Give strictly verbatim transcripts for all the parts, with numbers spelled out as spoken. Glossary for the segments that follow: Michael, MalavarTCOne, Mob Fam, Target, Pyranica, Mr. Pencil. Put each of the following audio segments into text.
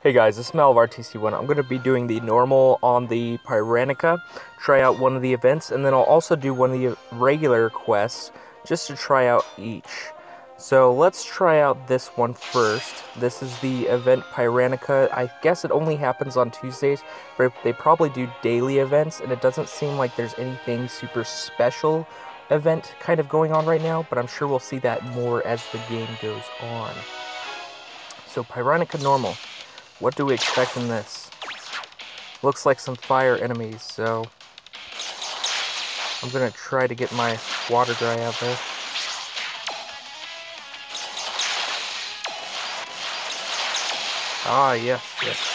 Hey guys, this is MalavarTC one. I'm going to be doing the normal on the Pyranica, try out one of the events, and then I'll also do one of the regular quests just to try out each. So let's try out this one first. This is the event Pyranica. I guess it only happens on Tuesdays, but they probably do daily events, and it doesn't seem like there's anything super special event kind of going on right now, but I'm sure we'll see that more as the game goes on. So Pyranica normal. What do we expect from this? Looks like some fire enemies, so I'm gonna try to get my water dry out there. Ah, yes, yes.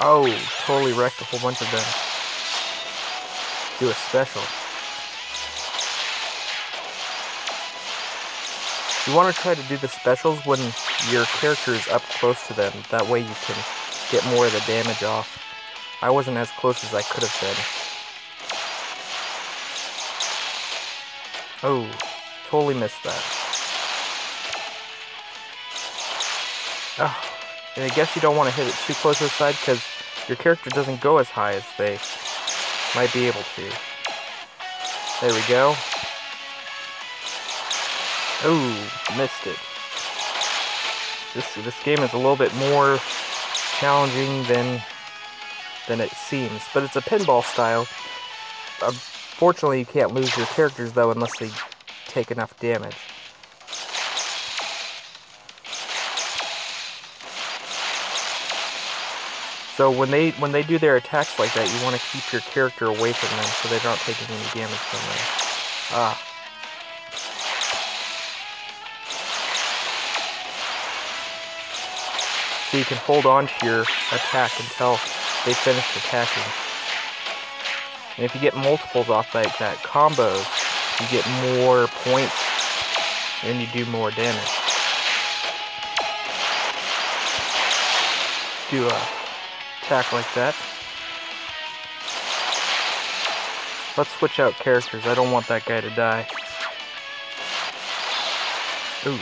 Oh, totally wrecked a whole bunch of them. Do a special. You want to try to do the specials when your character is up close to them. That way you can get more of the damage off. I wasn't as close as I could have been. Oh, totally missed that. Oh, and I guess you don't want to hit it too close to the side because your character doesn't go as high as they might be able to. There we go. Oh, missed it. This this game is a little bit more challenging than than it seems, but it's a pinball style. Unfortunately, you can't lose your characters though unless they take enough damage. So when they when they do their attacks like that, you want to keep your character away from them so they're not taking any damage from them. Ah. So you can hold on to your attack until they finish attacking. And if you get multiples off like that, combos, you get more points and you do more damage. Do a attack like that. Let's switch out characters. I don't want that guy to die. Ooh.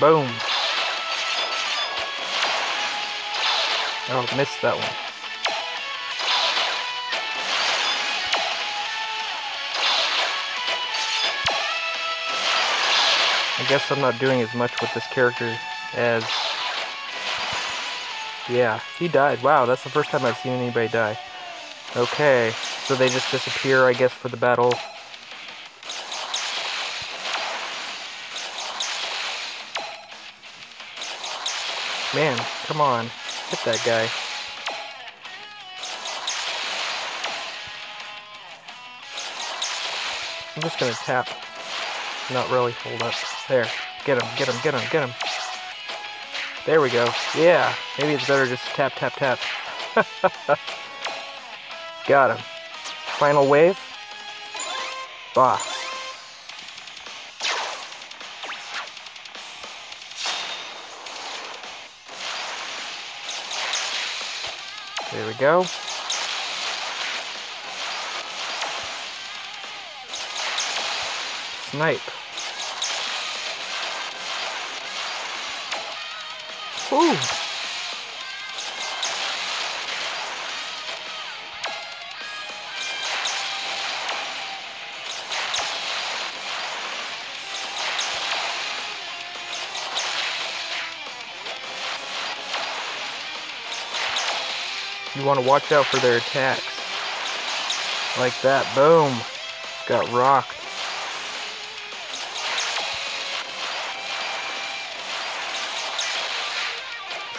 Boom. Oh, missed that one. I guess I'm not doing as much with this character as... Yeah, he died. Wow, that's the first time I've seen anybody die. Okay, so they just disappear, I guess, for the battle. Man, come on, hit that guy. I'm just gonna tap. Not really, hold up. There, get him, get him, get him, get him. There we go. Yeah, maybe it's better just tap, tap, tap. Got him. Final wave. Boss. There we go. Snipe. Ooh. You want to watch out for their attacks. Like that. Boom. Got rocked.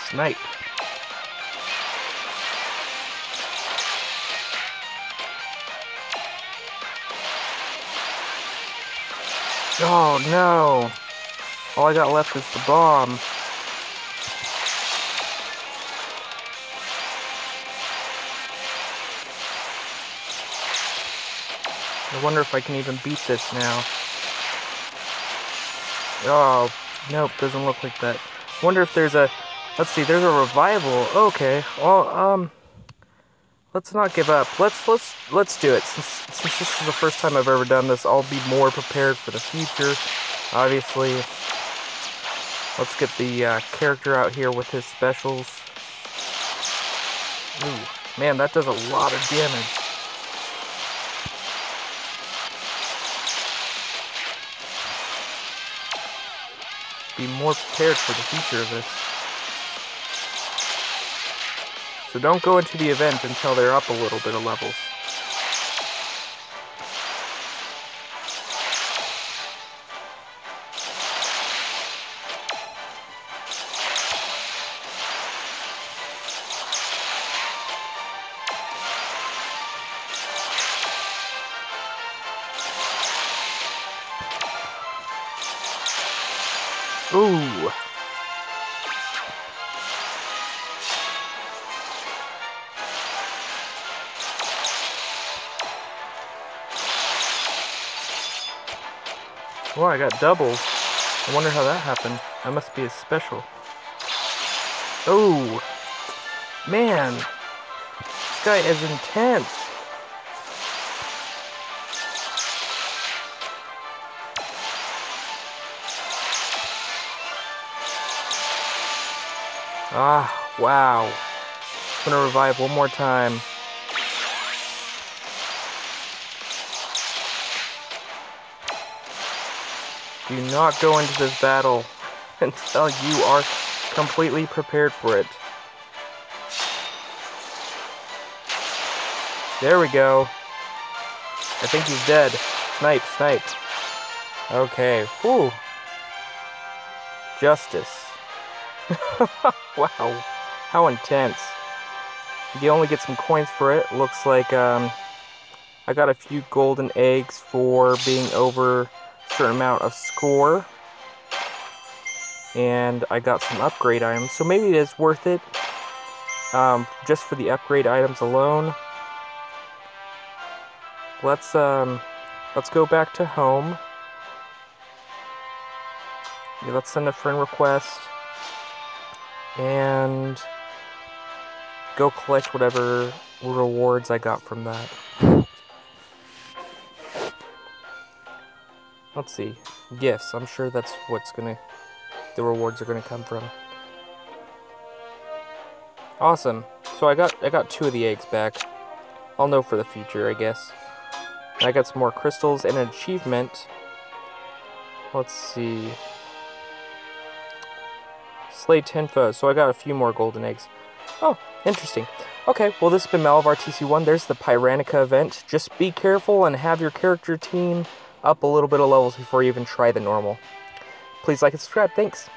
Snipe. Oh no. All I got left is the bomb. I wonder if I can even beat this now. Oh, nope, doesn't look like that. Wonder if there's a, let's see, there's a revival. Okay, well, um, Let's not give up. Let's let's let's do it. Since, since this is the first time I've ever done this, I'll be more prepared for the future. Obviously, let's get the uh, character out here with his specials. Ooh, man, that does a lot of damage. Be more prepared for the future of this. So don't go into the event until they're up a little bit of levels. Ooh. Well, I got double. I wonder how that happened. That must be a special. Oh, man. This guy is intense. Ah, wow. I'm gonna revive one more time. Do not go into this battle until you are completely prepared for it. There we go. I think he's dead. Snipe, snipe. Okay, whew. Justice. Wow, how intense. You only get some coins for it. Looks like um, I got a few golden eggs for being over certain amount of score, and I got some upgrade items, so maybe it is worth it um, just for the upgrade items alone. Let's um, let's go back to home. Yeah, let's send a friend request and go collect whatever rewards I got from that. Let's see. Gifts. I'm sure that's what's gonna... the rewards are gonna come from. Awesome. So I got I got two of the eggs back. I'll know for the future, I guess. And I got some more crystals and an achievement. Let's see. Slay ten foes. So I got a few more golden eggs. Oh, interesting. Okay, well, this has been MalavarTC one. There's the Pyranica event. Just be careful and have your character team up a little bit of levels before you even try the normal. Please like and subscribe. Thanks.